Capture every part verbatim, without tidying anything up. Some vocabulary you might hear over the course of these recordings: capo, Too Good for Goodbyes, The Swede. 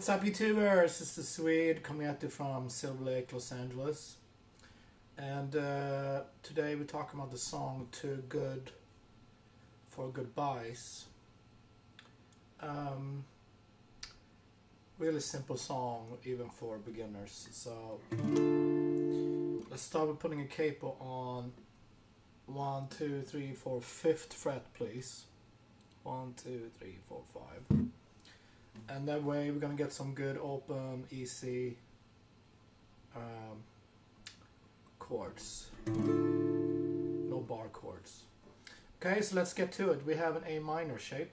What's up, YouTubers? This is The Swede coming at you from Silver Lake, Los Angeles. And uh, today we're talking about the song Too Good for Goodbyes. Um, really simple song, even for beginners. So let's start with putting a capo on one, two, three, four, fifth fret, please. One, two, three, four, five. And that way we're gonna get some good open, easy um, chords. No bar chords. Okay, so let's get to it. We have an A minor shape.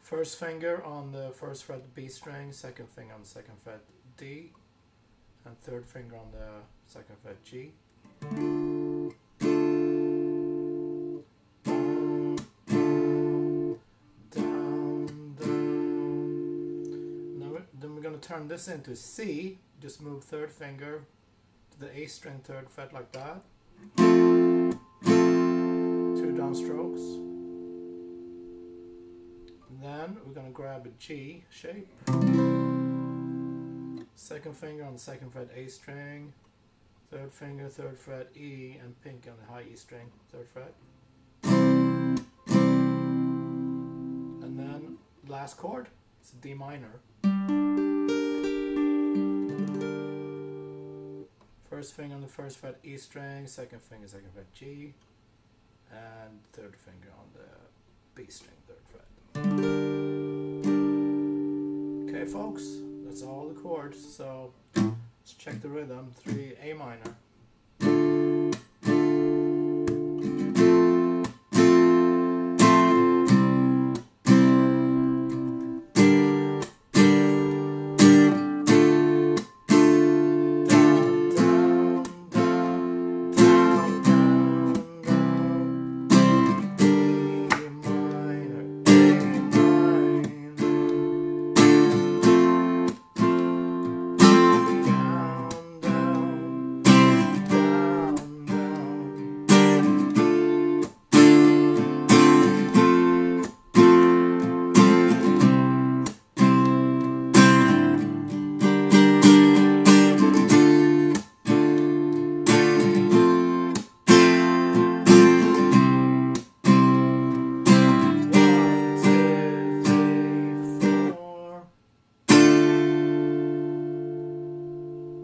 First finger on the first fret B string, second finger on the second fret D, and third finger on the second fret G. Turn this into C, just move third finger to the A string third fret like that, two down strokes, and then we're going to grab a G shape, second finger on the second fret A string, third finger third fret E, and pinky on the high E string third fret, and then last chord, it's a D minor. First finger on the first fret E string, second finger, second fret G, and third finger on the B string, third fret. Okay, folks, that's all the chords. So let's check the rhythm. Three A minor.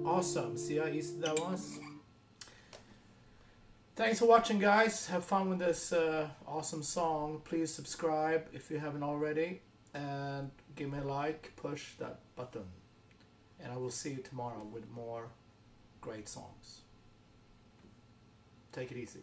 Awesome. See how easy that was? Thanks for watching, guys. Have fun with this uh, awesome song. Please subscribe if you haven't already, and give me a like, push that button, and I will see you tomorrow with more great songs. Take it easy.